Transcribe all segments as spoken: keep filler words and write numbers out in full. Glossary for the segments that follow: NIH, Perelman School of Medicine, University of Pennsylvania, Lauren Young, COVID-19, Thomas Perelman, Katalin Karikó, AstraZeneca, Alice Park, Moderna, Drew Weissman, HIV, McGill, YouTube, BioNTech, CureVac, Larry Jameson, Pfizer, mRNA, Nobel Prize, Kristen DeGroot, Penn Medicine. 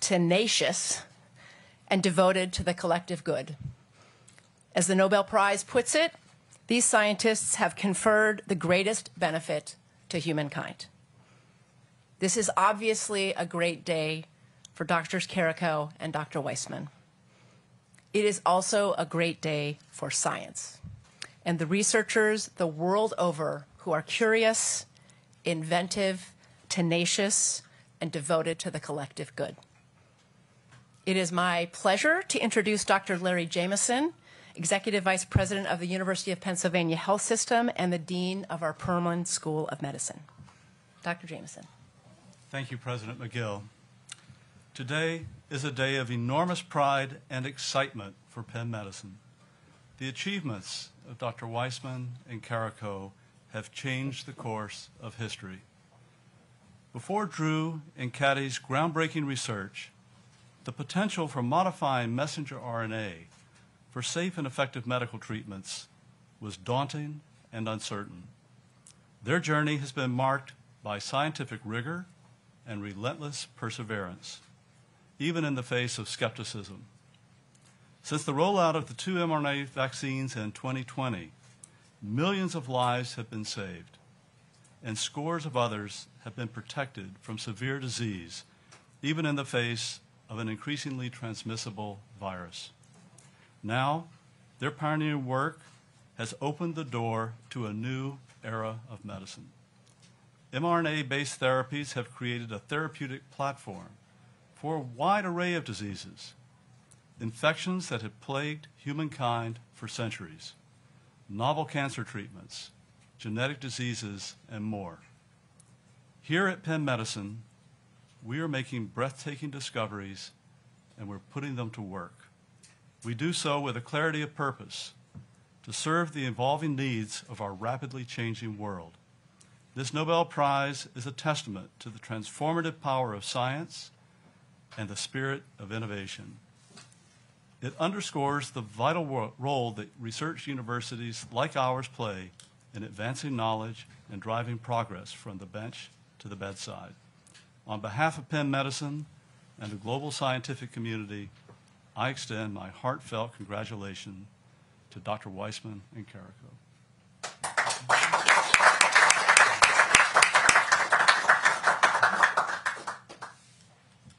tenacious, and devoted to the collective good. As the Nobel Prize puts it, these scientists have conferred the greatest benefit to humankind. This is obviously a great day for Doctors Karikó and Doctor Weissman. It is also a great day for science and the researchers the world over who are curious, inventive, tenacious, and devoted to the collective good. It is my pleasure to introduce Doctor Larry Jameson, Executive Vice President of the University of Pennsylvania Health System and the Dean of our Perelman School of Medicine. Doctor Jameson. Thank you, President McGill. Today is a day of enormous pride and excitement for Penn Medicine. The achievements of Doctor Weissman and Karikó have changed the course of history. Before Drew and Katty's groundbreaking research, the potential for modifying messenger R N A for safe and effective medical treatments was daunting and uncertain. Their journey has been marked by scientific rigor and relentless perseverance, even in the face of skepticism. Since the rollout of the two mRNA vaccines in twenty twenty, millions of lives have been saved, and scores of others have been protected from severe disease, even in the face of an increasingly transmissible virus. Now, their pioneering work has opened the door to a new era of medicine. mRNA-based therapies have created a therapeutic platform for a wide array of diseases, infections that have plagued humankind for centuries, novel cancer treatments, genetic diseases, and more. Here at Penn Medicine, we are making breathtaking discoveries, and we're putting them to work. We do so with a clarity of purpose to serve the evolving needs of our rapidly changing world. This Nobel Prize is a testament to the transformative power of science and the spirit of innovation. It underscores the vital role that research universities like ours play in advancing knowledge and driving progress from the bench to the bedside. On behalf of Penn Medicine and the global scientific community, I extend my heartfelt congratulations to Doctor Weissman and Karikó.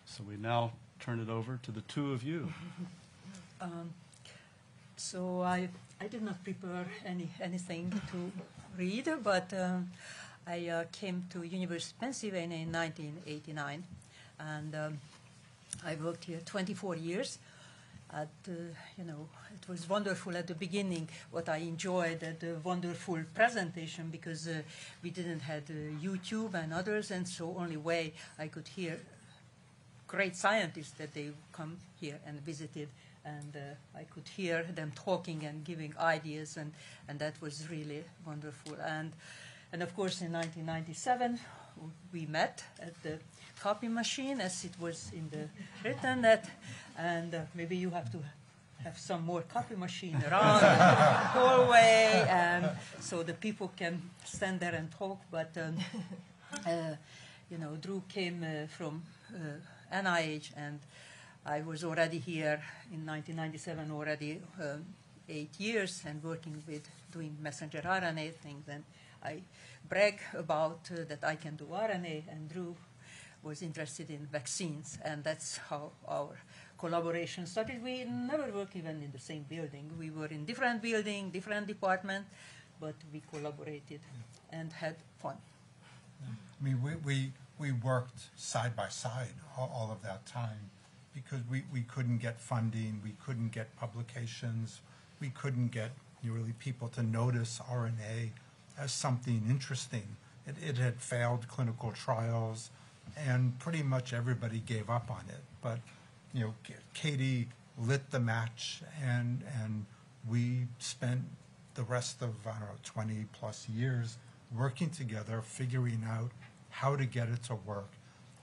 So we now turn it over to the two of you. Um, so I, I did not prepare any, anything to read, but um, I uh, came to University of Pennsylvania in nineteen eighty-nine, and um, I worked here twenty-four years. At, uh, you know, it was wonderful at the beginning. What I enjoyed at the wonderful presentation, because uh, we didn't have uh, YouTube and others, and so only way I could hear great scientists that they come here and visited, and uh, I could hear them talking and giving ideas, and and that was really wonderful. And. And of course, in nineteen ninety-seven, we met at the copy machine, as it was in the written that, and uh, maybe you have to have some more copy machine around the hallway, and so the people can stand there and talk. But um, uh, you know, Drew came uh, from uh, N I H, and I was already here in nineteen ninety-seven, already um, eight years, and working with doing messenger R N A things. And I brag about uh, that I can do R N A, and Drew was interested in vaccines, and that's how our collaboration started. We never worked even in the same building. We were in different building, different department, but we collaborated yeah. and had fun. Yeah. I mean, we, we, we worked side by side all, all of that time, because we, we couldn't get funding, we couldn't get publications, we couldn't get really people to notice R N A as something interesting. It, it had failed clinical trials, and pretty much everybody gave up on it. But you know, Katie lit the match, and and we spent the rest of I don't know twenty plus years working together, figuring out how to get it to work,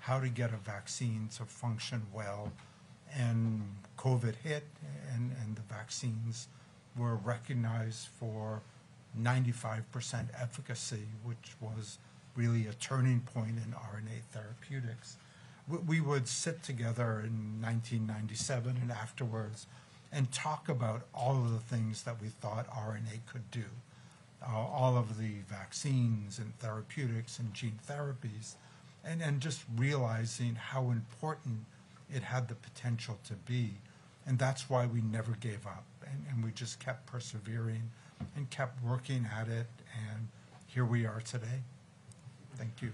how to get a vaccine to function well. And COVID hit, and and the vaccines were recognized for ninety-five percent efficacy, which was really a turning point in R N A therapeutics. we would sit together in nineteen ninety-seven and afterwards and talk about all of the things that we thought R N A could do, uh, all of the vaccines and therapeutics and gene therapies, and, and just realizing how important it had the potential to be. And that's why we never gave up, and, and we just kept persevering and kept working at it, and here we are today. Thank you.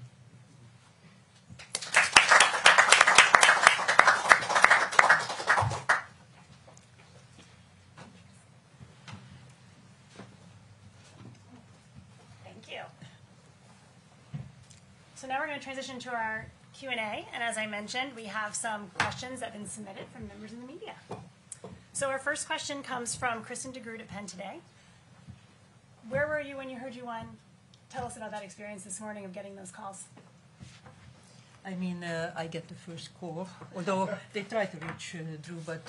So now we're going to transition to our Q and A, and as I mentioned, we have some questions that have been submitted from members of the media. So our first question comes from Kristen DeGroot at Penn today. Where were you when you heard you won? Tell us about that experience this morning of getting those calls. I mean, uh, I get the first call, although they tried to reach uh, Drew, but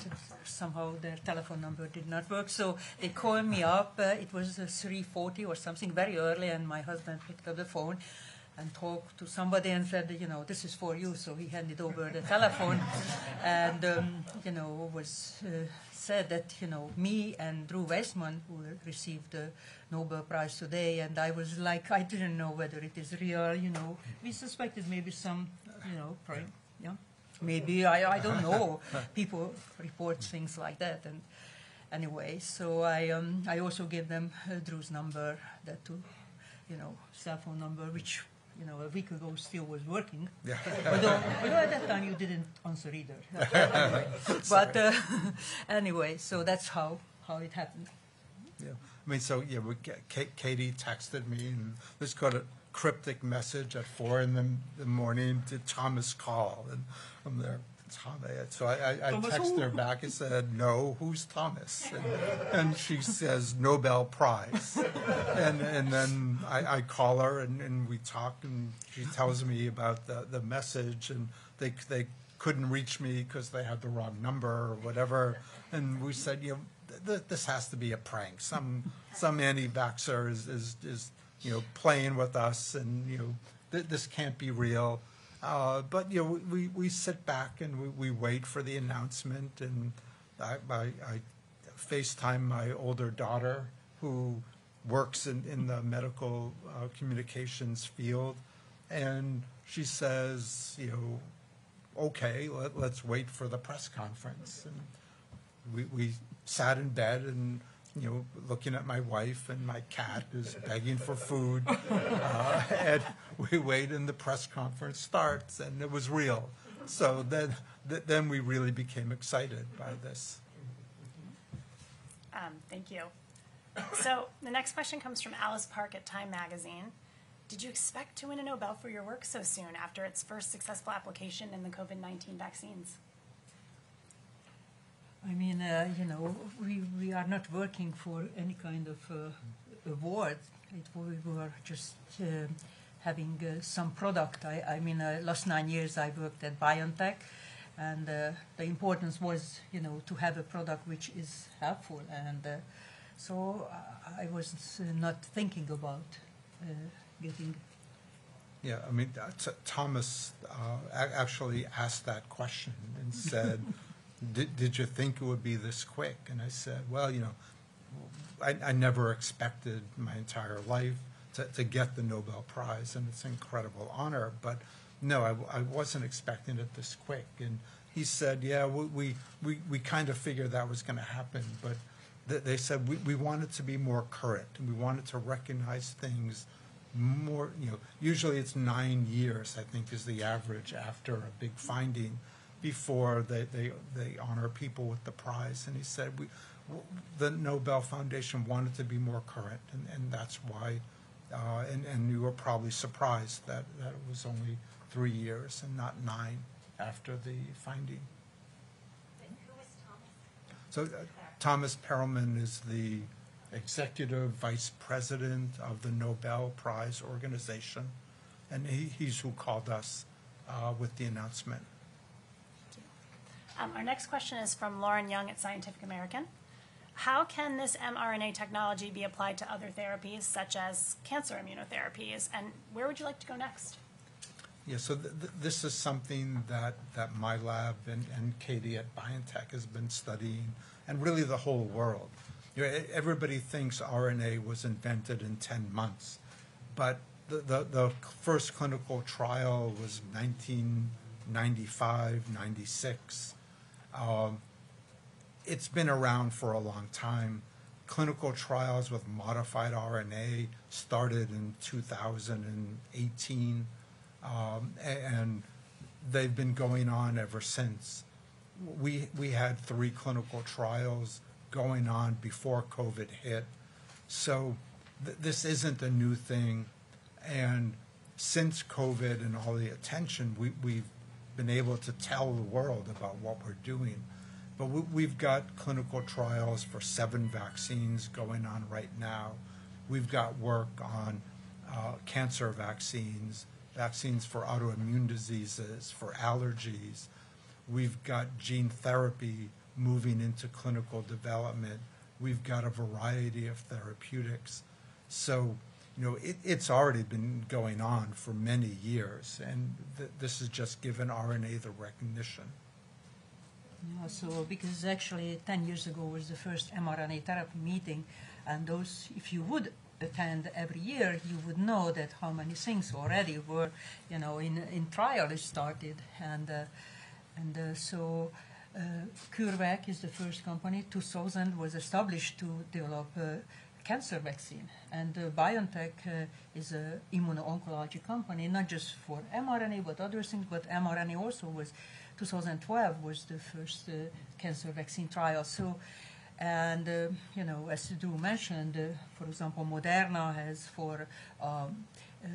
somehow their telephone number did not work. So they called me up. Uh, it was uh, three forty or something, very early, and my husband picked up the phone and talked to somebody and said, you know, this is for you. So he handed over the telephone and, um, you know, was uh, said that, you know, me and Drew Weissman, who received the Nobel Prize today, and I was like, I didn't know whether it is real, you know. We suspected maybe some, you know, crime, yeah. Maybe, I, I don't know. People report things like that. And anyway, so I, um, I also gave them uh, Drew's number, that too, you know, cell phone number, which, you know, a week ago still was working. Yeah. although, although at that time you didn't answer either. But uh, anyway, so that's how, how it happened. Yeah. I mean, so, yeah, we, Katie texted me and this got a cryptic message at four in the, the morning to Thomas call. And I'm there, Thomas. So I, I, I texted her back and said, no, who's Thomas? And, and she says, Nobel Prize. And, and then I, I call her and, and we talk, and she tells me about the, the message, and they, they couldn't reach me because they had the wrong number or whatever. And we said, you know, th th this has to be a prank. Some, some anti-vaxxer is, is, is, you know, playing with us, and, you know, th this can't be real. Uh, but, you know, we, we sit back and we, we wait for the announcement, and I, I, I FaceTime my older daughter who works in, in the medical uh, communications field, and she says, you know, okay, let, let's wait for the press conference. And we, we sat in bed and, you know, looking at my wife, and my cat is begging for food. Uh, and we wait, and the press conference starts, and it was real. So then, th then we really became excited by this. Um, thank you. So the next question comes from Alice Park at Time Magazine. Did you expect to win a Nobel for your work so soon after its first successful application in the COVID nineteen vaccines? I mean, uh, you know, we, we are not working for any kind of uh, award. It, we were just uh, having uh, some product. I, I mean, uh, last nine years I worked at BioNTech, and uh, the importance was, you know, to have a product which is helpful. And uh, so I was not thinking about uh, getting. Yeah, I mean, Thomas uh, actually asked that question and said, Did, did you think it would be this quick? And I said, well, you know, I, I never expected my entire life to, to get the Nobel Prize, and it's an incredible honor. But no, I, I wasn't expecting it this quick. And he said, yeah, we, we, we, we kind of figured that was going to happen. But th they said we, we wanted to be more current, and we wanted to recognize things more, you know, usually it's nine years, I think, is the average after a big finding, before they, they, they honor people with the prize. And he said, we, the Nobel Foundation wanted to be more current, and, and that's why, uh, and, and you were probably surprised that, that it was only three years and not nine after the finding. And who is Thomas? So uh, Thomas Perelman is the executive vice president of the Nobel Prize organization, and he, he's who called us uh, with the announcement. Um, our next question is from Lauren Young at Scientific American. How can this mRNA technology be applied to other therapies, such as cancer immunotherapies, and where would you like to go next? Yeah, so th th this is something that, that my lab and, and Katie at BioNTech has been studying, and really the whole world. You know, everybody thinks R N A was invented in ten months, but the, the, the first clinical trial was nineteen ninety-five, ninety-six. Um, it's been around for a long time. Clinical trials with modified R N A started in two thousand eighteen, um, and they've been going on ever since. We, we had three clinical trials going on before COVID hit, so th this isn't a new thing. And since COVID and all the attention, we, we've been able to tell the world about what we're doing. But we, we've got clinical trials for seven vaccines going on right now. We've got work on uh, cancer vaccines, vaccines for autoimmune diseases, for allergies. We've got gene therapy moving into clinical development. We've got a variety of therapeutics. So, you know, it, it's already been going on for many years, and th this has just given R N A the recognition. Yeah, so because actually ten years ago was the first mRNA therapy meeting, and those, if you would attend every year, you would know that how many things already were, you know, in, in trial is started. And, uh, and uh, so uh, CureVac is the first company. two thousand was established to develop uh, cancer vaccine, and uh, BioNTech uh, is an immuno-oncology company, not just for mRNA, but other things. But mRNA also was, two thousand twelve was the first uh, cancer vaccine trial. So, and uh, you know, as Drew mentioned, uh, for example, Moderna has for um, uh,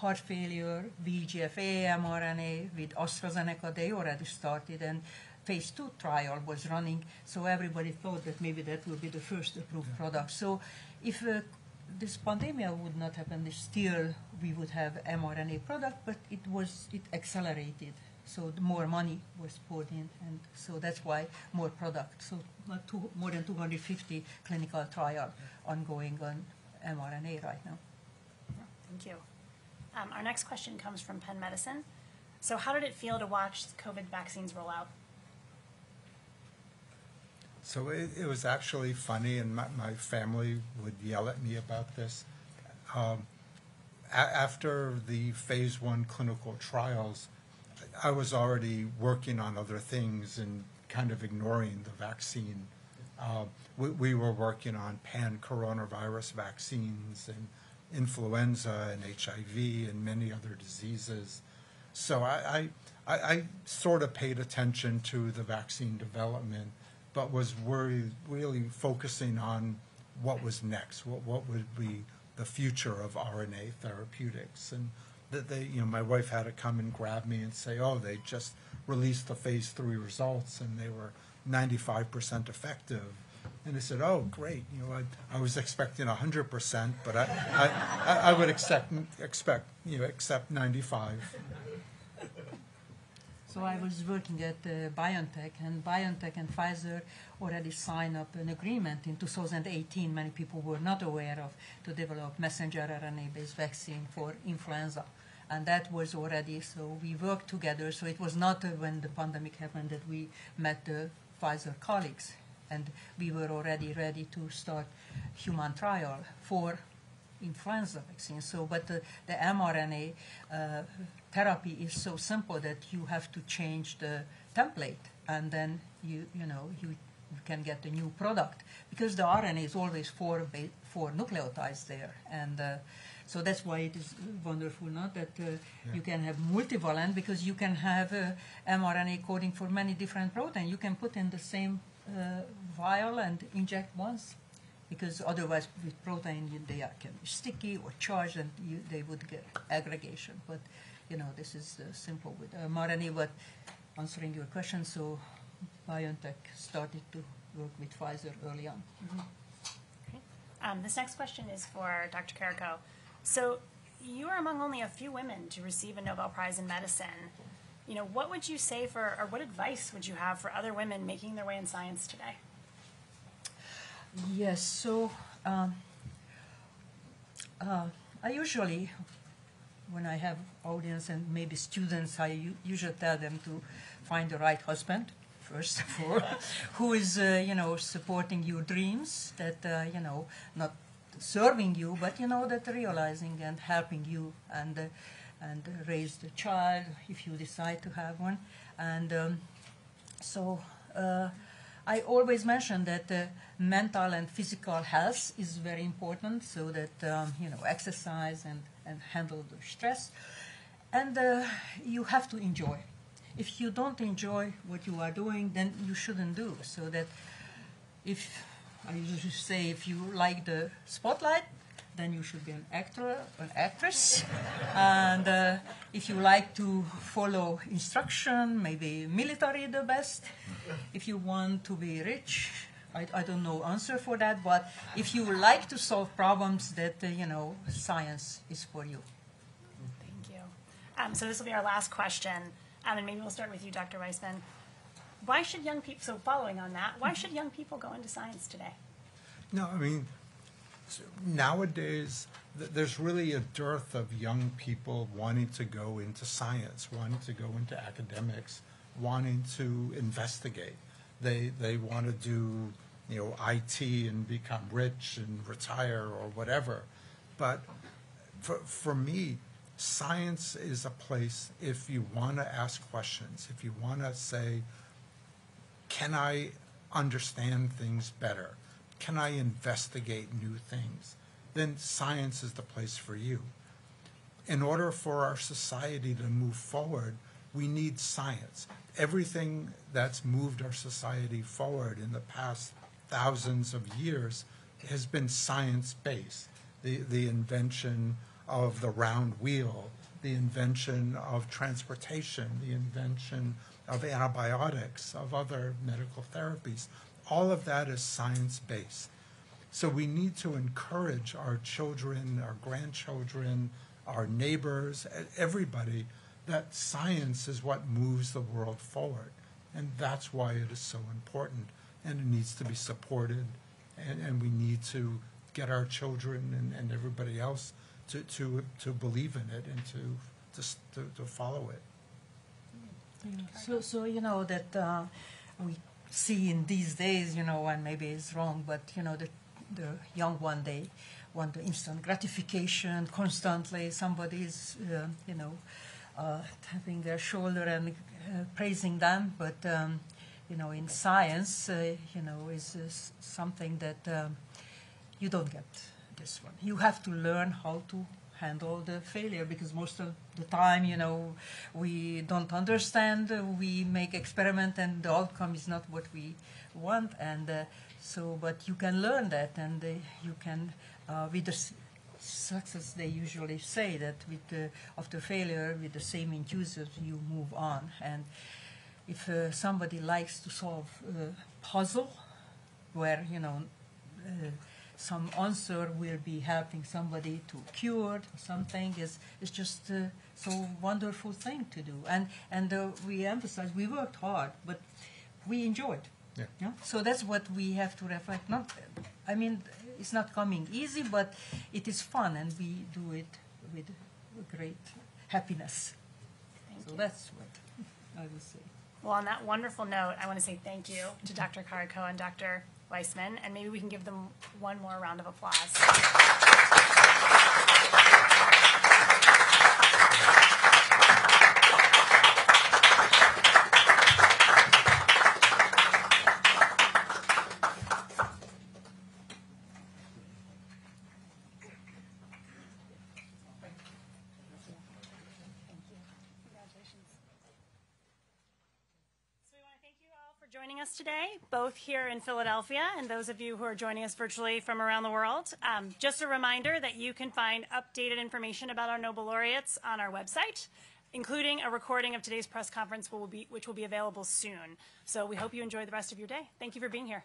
heart failure, V G F A mRNA. With AstraZeneca, they already started, and phase two trial was running, so everybody thought that maybe that would be the first approved yeah. product. So if uh, this pandemic would not happen, still we would have mRNA product, but it was, it accelerated. So the more money was poured in, and so that's why more product. So not two, more than two hundred fifty clinical trial yeah. ongoing on mRNA right now. Thank you. Um, our next question comes from Penn Medicine. So how did it feel to watch the COVID vaccines roll out? So it, it was actually funny, and my, my family would yell at me about this. Um, a after the phase one clinical trials, I was already working on other things and kind of ignoring the vaccine. Uh, we, we were working on pan-coronavirus vaccines and influenza and H I V and many other diseases. So I, I, I sort of paid attention to the vaccine development, but was worried, really focusing on what was next, what, what would be the future of R N A therapeutics. And that they, you know, my wife had to come and grab me and say, oh, they just released the phase three results, and they were ninety-five percent effective. And I said, oh, great, you know, I, I was expecting one hundred percent, but I, I, I, I would expect, expect, you know, accept ninety-five. So I was working at uh, BioNTech, and BioNTech and Pfizer already signed up an agreement in two thousand eighteen, many people were not aware of, to develop messenger R N A-based vaccine for influenza. And that was already, so we worked together. So it was not uh, when the pandemic happened that we met the Pfizer colleagues, and we were already ready to start human trial for influenza vaccine. So, but the, the mRNA uh, therapy is so simple that you have to change the template, and then you you know you, you can get a new product, because the R N A is always four four nucleotides there, and uh, so that's why it is wonderful, not that uh, yeah. you can have multivalent, because you can have uh, mRNA coding for many different proteins. You can put in the same uh, vial and inject once, because otherwise with protein you, they are, can be sticky or charged, and you, they would get aggregation. But you know, this is uh, simple with uh, mRNA. But answering your question, so BioNTech started to work with Pfizer early on. Mm-hmm. Okay. Um, this next question is for Doctor Karikó. So you are among only a few women to receive a Nobel Prize in medicine. You know, what would you say for, or what advice would you have for other women making their way in science today? Yes, so um, uh, I usually when I have audience and maybe students, I usually tell them to find the right husband, first of all, who is, uh, you know, supporting your dreams, that, uh, you know, not serving you, but, you know, that realizing and helping you and uh, and raise the child if you decide to have one. And um, so uh, I always mention that uh, mental and physical health is very important, so that, um, you know, exercise and, and handle the stress. And uh, you have to enjoy. If you don't enjoy what you are doing, then you shouldn't do. So that if, I usually say, if you like the spotlight, then you should be an actor, an actress. And uh, if you like to follow instruction, maybe military the best. If you want to be rich, I, I don't know answer for that, but if you like to solve problems, that, uh, you know, science is for you. Thank you. Um, so this will be our last question. Um, and maybe we'll start with you, Doctor Weissman. Why should young people, so following on that, why should young people go into science today? No, I mean, nowadays, th there's really a dearth of young people wanting to go into science, wanting to go into academics, wanting to investigate. They, they want to do, you know, I T and become rich and retire or whatever. But for, for me, science is a place, if you want to ask questions, if you want to say, can I understand things better? Can I investigate new things? Then science is the place for you. In order for our society to move forward, we need science. Everything that's moved our society forward in the past thousands of years has been science-based. The, the invention of the round wheel, the invention of transportation, the invention of antibiotics, of other medical therapies. All of that is science-based. So we need to encourage our children, our grandchildren, our neighbors, everybody, that science is what moves the world forward. And that's why it is so important. And it needs to be supported. And, and we need to get our children and, and everybody else to, to, to believe in it and to, to, to follow it. So, so you know, that uh, we see in these days, you know, and maybe it's wrong, but, you know, the, the young one, they want the instant gratification constantly. Somebody is, uh, you know, uh, tapping their shoulder and uh, praising them. But, um, you know, in science, uh, you know, is uh, something that um, you don't get this one. You have to learn how to handle the failure, because most of the time, you know, we don't understand, we make experiment and the outcome is not what we want. And uh, so, but you can learn that, and uh, you can, uh, with the success, they usually say that with the, after failure, with the same enthusiasm, you move on. And if uh, somebody likes to solve a puzzle where, you know, uh, some answer will be helping somebody to cure something, is it's just uh, so wonderful thing to do. And and uh, we emphasize we worked hard, but we enjoyed. Yeah. Yeah. So that's what we have to reflect. Not, I mean, it's not coming easy, but it is fun, and we do it with great happiness. Thank so you. That's what I will say. Well, on that wonderful note, I want to say thank you to Doctor Karikó and Doctor Weissman, and maybe we can give them one more round of applause. Both here in Philadelphia and those of you who are joining us virtually from around the world. Um, just a reminder that you can find updated information about our Nobel laureates on our website, including a recording of today's press conference, which will be, which will be available soon. So we hope you enjoy the rest of your day. Thank you for being here.